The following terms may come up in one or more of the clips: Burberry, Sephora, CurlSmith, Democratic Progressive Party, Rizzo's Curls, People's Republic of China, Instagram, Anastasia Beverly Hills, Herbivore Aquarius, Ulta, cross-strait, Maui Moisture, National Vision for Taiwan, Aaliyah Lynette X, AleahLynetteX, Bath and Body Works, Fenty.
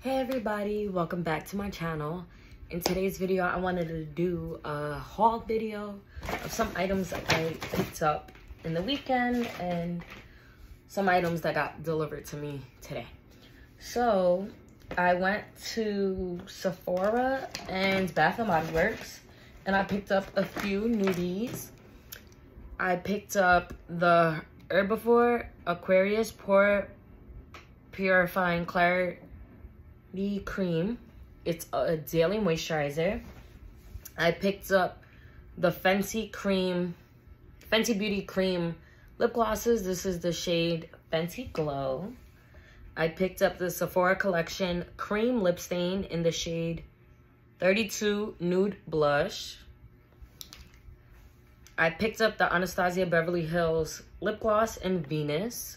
Hey everybody, welcome back to my channel. In today's video I wanted to do a haul video of some items that I picked up in the weekend and some items that got delivered to me today. So I went to Sephora and Bath and Body Works and I picked up a few nudies. I picked up the Herbivore Aquarius Pore Purifying Clarity Cream. It's a daily moisturizer. I picked up the Fenty Beauty Cream lip glosses. This is the shade Fenty Glow. I picked up the Sephora Collection cream lip stain in the shade 32 Nude Blush. I picked up the Anastasia Beverly Hills lip gloss in Venus.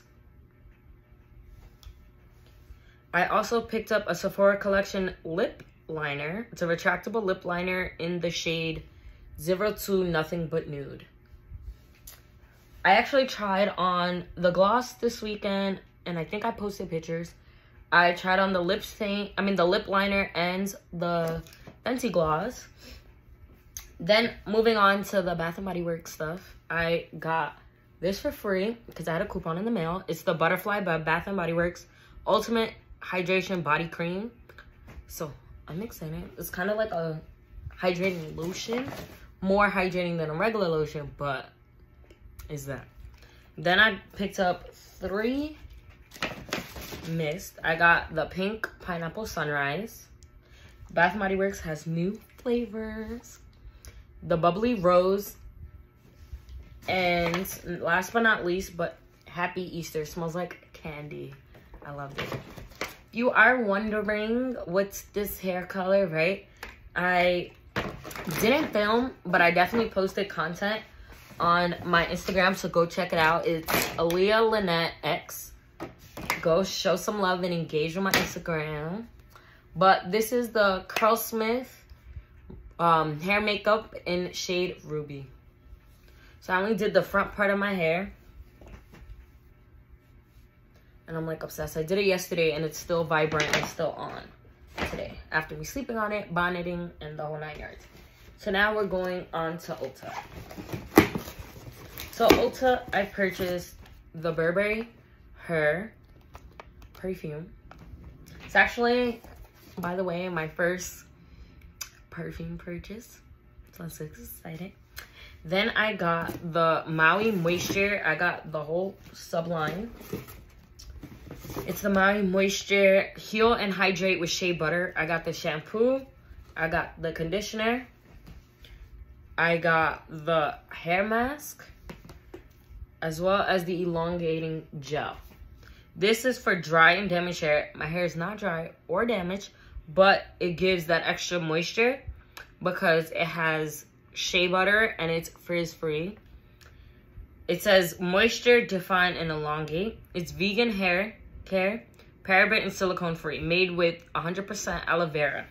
I also picked up a Sephora Collection lip liner. It's a retractable lip liner in the shade 02 Nothing But Nude. I actually tried on the gloss this weekend, and I think I posted pictures. I tried on the the lip liner and the Fenty gloss. Then moving on to the Bath and Body Works stuff, I got this for free because I had a coupon in the mail. It's the Butterfly by Bath and Body Works Ultimate Hydration Body Cream. So I'm excited. It's kind of like a hydrating lotion, more hydrating than a regular lotion, but is that. Then I picked up three mists. I got the pink pineapple sunrise. Bath and Body Works has new flavors, the bubbly rose, and last but not least, but happy Easter, smells like candy. I loved it. You are wondering what's this hair color, right? I didn't film, but I definitely posted content on my Instagram, so go check it out. It's Aaliyah Lynette X. Go show some love and engage with my Instagram. But this is the CurlSmith hair makeup in shade Ruby. So I only did the front part of my hair. And I'm like obsessed. I did it yesterday and it's still vibrant and still on today after we sleeping on it, bonneting, and the whole 9 yards. So now we're going on to Ulta. So Ulta, I purchased the Burberry Her perfume. It's actually, by the way, my first perfume purchase. So I'm so excited. Then I got the Maui Moisture. I got the whole subline. It's the Maui Moisture Heal and Hydrate with Shea Butter. I got the shampoo. I got the conditioner. I got the hair mask, as well as the elongating gel. This is for dry and damaged hair. My hair is not dry or damaged, but it gives that extra moisture because it has shea butter and it's frizz-free. It says moisture, define, and elongate. It's vegan hair care, paraben and silicone free, made with 100% aloe vera.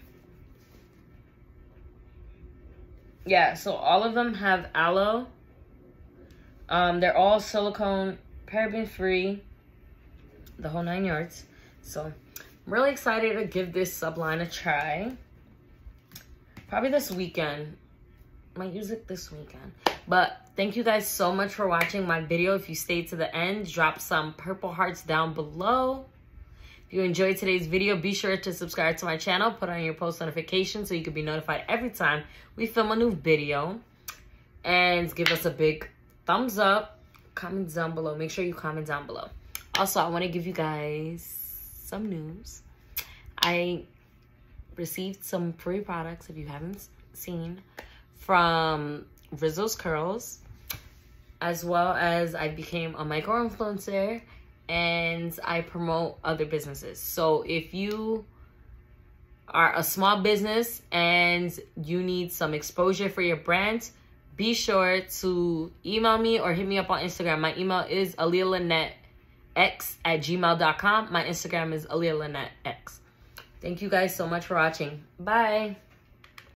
Yeah, so all of them have aloe. They're all silicone, paraben free, the whole 9 yards. So I'm really excited to give this subline a try. Probably this weekend. Might use it this weekend. But thank you guys so much for watching my video. If you stayed to the end, drop some purple hearts down below. If you enjoyed today's video, be sure to subscribe to my channel. Put on your post notifications so you can be notified every time we film a new video. And give us a big thumbs up. Comment down below. Make sure you comment down below. Also, I want to give you guys some news. I received some free products, if you haven't seen, from Rizzo's Curls, as well as I became a micro influencer and I promote other businesses. So if you are a small business and you need some exposure for your brand, be sure to email me or hit me up on Instagram. My email is AleahLynetteX@gmail.com. My Instagram is AleahLynetteX. Thank you guys so much for watching. Bye.